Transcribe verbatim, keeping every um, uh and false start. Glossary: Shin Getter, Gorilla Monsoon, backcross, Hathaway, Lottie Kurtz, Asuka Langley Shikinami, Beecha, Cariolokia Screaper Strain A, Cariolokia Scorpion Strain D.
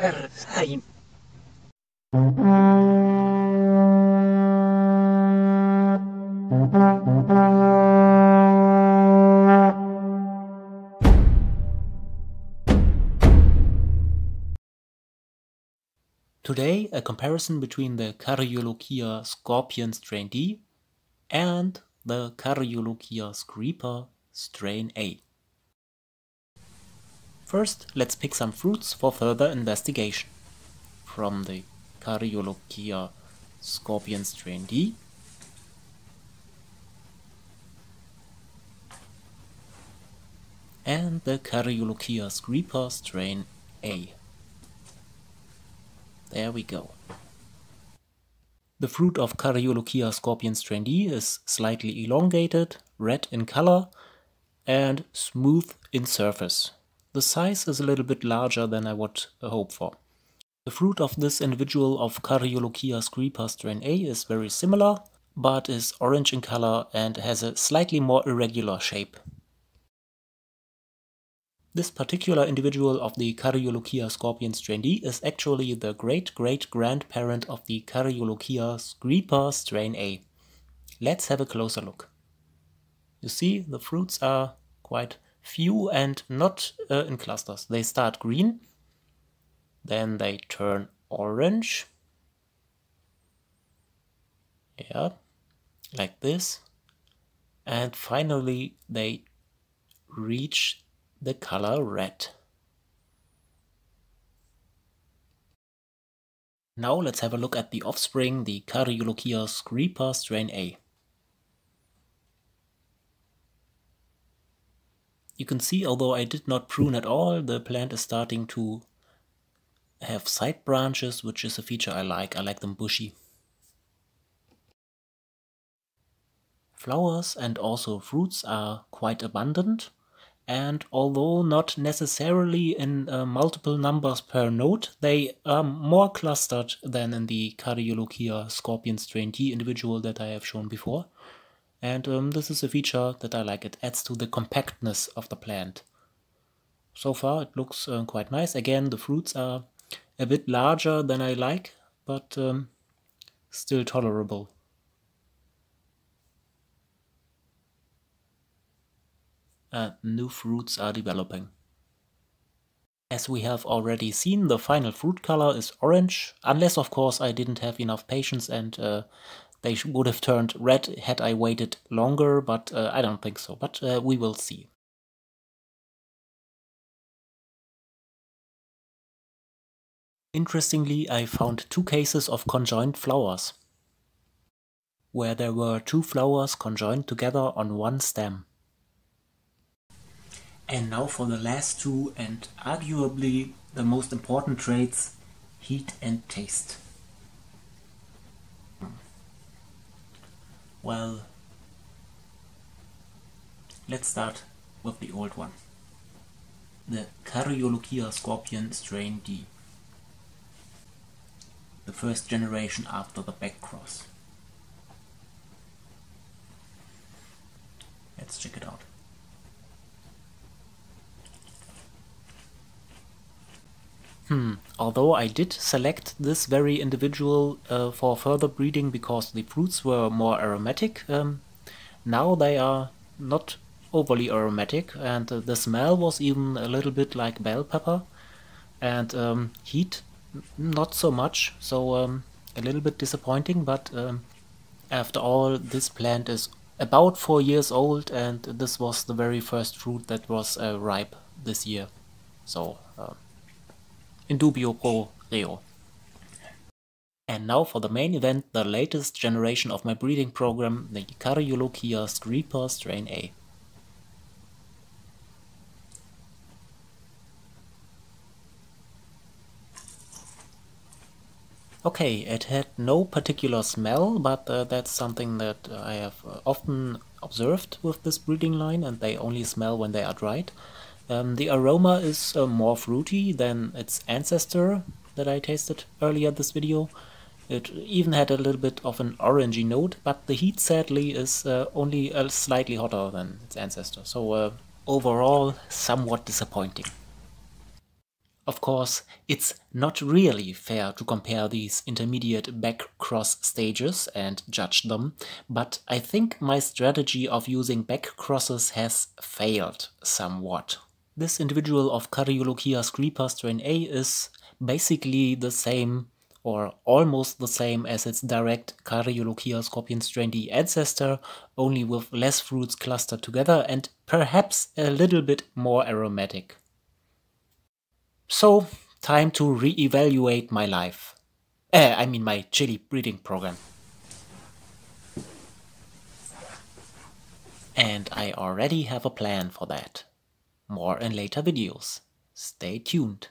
ever time. Today, a comparison between the Cariolokia Scorpion Strain D and the Cariolokia Screaper Strain A. First, let's pick some fruits for further investigation. From the Cariolokia Scorpion Strain D, and the Cariolokia Screaper Strain A. There we go. The fruit of Cariolokia Scorpion Strain D is slightly elongated, red in color, and smooth in surface. The size is a little bit larger than I would hope for. The fruit of this individual of Cariolokia Screaper Strain A is very similar, but is orange in color and has a slightly more irregular shape. This particular individual of the Cariolokia Scorpion Strain D is actually the great-great-grandparent of the Cariolokia Screaper Strain A. Let's have a closer look. You see, the fruits are quite few and not uh, in clusters. They start green, then they turn orange, yeah, like this, and finally they reach the color red. Now let's have a look at the offspring, the Cariolokia Screaper Strain A. You can see, although I did not prune at all, the plant is starting to have side branches, which is a feature I like. I like them bushy. Flowers and also fruits are quite abundant, and although not necessarily in uh, multiple numbers per node, they are more clustered than in the Cariolokia Scorpion Strain D individual that I have shown before. And um, this is a feature that I like. It adds to the compactness of the plant. So far it looks uh, quite nice. Again, the fruits are a bit larger than I like, but um, still tolerable. And new fruits are developing. As we have already seen, the final fruit color is orange, unless of course I didn't have enough patience and uh, they would have turned red had I waited longer, but uh, I don't think so, but uh, we will see. Interestingly, I found two cases of conjoined flowers, where there were two flowers conjoined together on one stem. And now for the last two, and arguably the most important traits, heat and taste. Well, let's start with the old one, the Cariolokia Scorpion Strain D, the first generation after the back cross. Let's check it out. Hmm, although I did select this very individual uh, for further breeding because the fruits were more aromatic, um, now they are not overly aromatic, and uh, the smell was even a little bit like bell pepper, and um, heat not so much, so um, a little bit disappointing, but um, after all, this plant is about four years old and this was the very first fruit that was uh, ripe this year, so uh, in dubio pro reo. And now for the main event, the latest generation of my breeding program, the Cariolokia Screaper Strain A. Okay, it had no particular smell, but uh, that's something that I have uh, often observed with this breeding line, and they only smell when they are dried. Um, the aroma is uh, more fruity than its ancestor that I tasted earlier in this video. It even had a little bit of an orangey note, but the heat sadly is uh, only uh, slightly hotter than its ancestor, so uh, overall somewhat disappointing. Of course, it's not really fair to compare these intermediate back cross stages and judge them, but I think my strategy of using back crosses has failed somewhat. This individual of Cariolokia Screaper Strain A is basically the same or almost the same as its direct Cariolokia Scorpion Strain D ancestor, only with less fruits clustered together and perhaps a little bit more aromatic. So, time to reevaluate my life. Uh, I mean my chili breeding program. And I already have a plan for that. More in later videos. Stay tuned.